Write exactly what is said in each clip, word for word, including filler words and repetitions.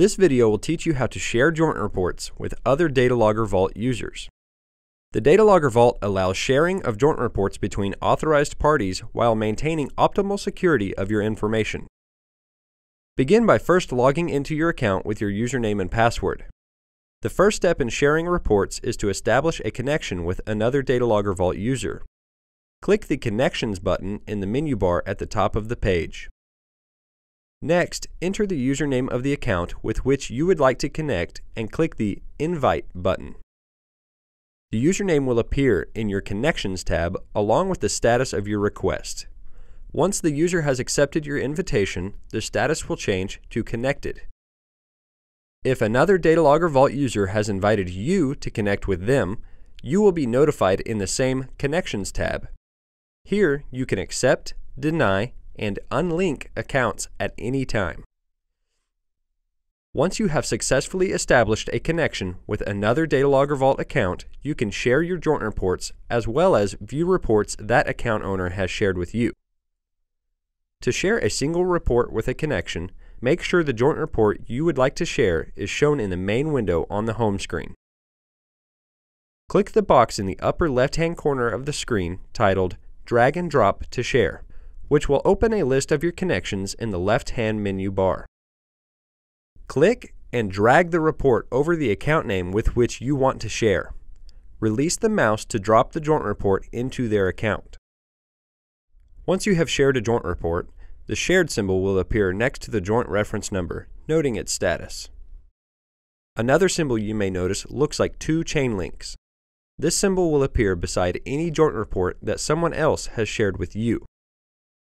This video will teach you how to share joint reports with other DataLogger Vault users. The DataLogger Vault allows sharing of joint reports between authorized parties while maintaining optimal security of your information. Begin by first logging into your account with your username and password. The first step in sharing reports is to establish a connection with another DataLogger Vault user. Click the Connections button in the menu bar at the top of the page. Next, enter the username of the account with which you would like to connect and click the Invite button. The username will appear in your Connections tab along with the status of your request. Once the user has accepted your invitation, the status will change to Connected. If another DataLogger Vault user has invited you to connect with them, you will be notified in the same Connections tab. Here, you can accept, deny, and unlink accounts at any time. Once you have successfully established a connection with another DataLogger Vault account, you can share your joint reports as well as view reports that account owner has shared with you. To share a single report with a connection, make sure the joint report you would like to share is shown in the main window on the home screen. Click the box in the upper left-hand corner of the screen titled Drag and Drop to Share, which will open a list of your connections in the left-hand menu bar. Click and drag the report over the account name with which you want to share. Release the mouse to drop the joint report into their account. Once you have shared a joint report, the shared symbol will appear next to the joint reference number, noting its status. Another symbol you may notice looks like two chain links. This symbol will appear beside any joint report that someone else has shared with you.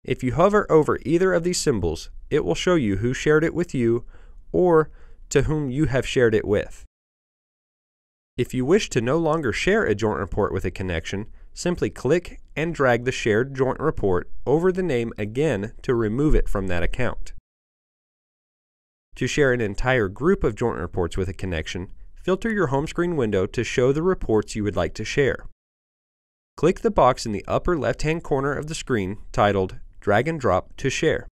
If you hover over either of these symbols, it will show you who shared it with you or to whom you have shared it with. If you wish to no longer share a joint report with a connection, simply click and drag the shared joint report over the name again to remove it from that account. To share an entire group of joint reports with a connection, filter your home screen window to show the reports you would like to share. Click the box in the upper left-hand corner of the screen titled Drag and Drop to Share.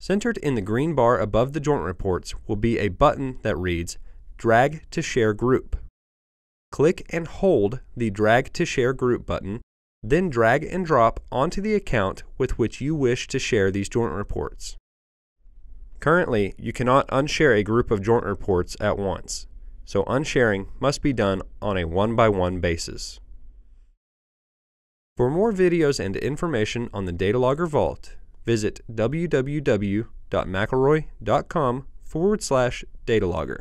Centered in the green bar above the joint reports will be a button that reads Drag to Share Group. Click and hold the Drag to Share Group button, then drag and drop onto the account with which you wish to share these joint reports. Currently, you cannot unshare a group of joint reports at once, so unsharing must be done on a one-by-one basis. For more videos and information on the DataLogger Vault, visit w w w dot mcelroy dot com forward slash datalogger.